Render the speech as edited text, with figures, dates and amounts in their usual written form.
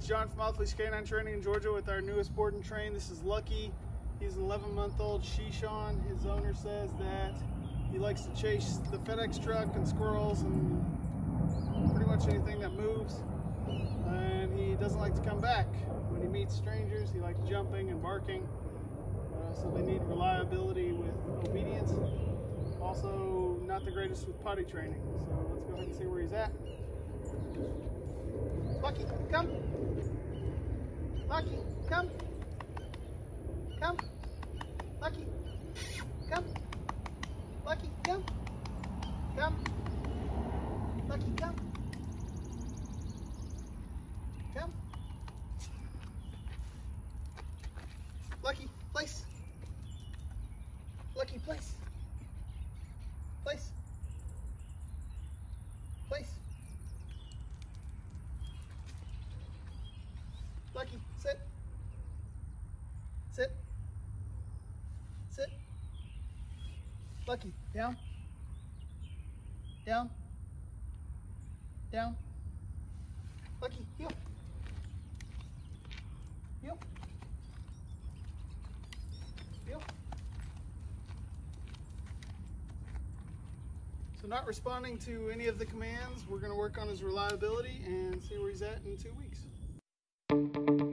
it's John from Off Leash K9 Training in Georgia with our newest board and train. This is Lucky. He's an 11-month-old Shichon. His owner says that he likes to chase the FedEx truck and squirrels and pretty much anything that moves. And he doesn't like to come back. When he meets strangers, he likes jumping and barking. So they need reliability with obedience. Also, not the greatest with potty training. So let's go ahead and see where he's at. Lucky, come. Lucky, come. Come. Lucky, come. Lucky, come. Come. Lucky, come. Come. Lucky, place. Lucky, place. Place. Place. Lucky, sit. Sit. Sit. Lucky, down. Down. Down. Lucky, heel. Heel. Heel. So not responding to any of the commands, we're going to work on his reliability and see where he's at in 2 weeks.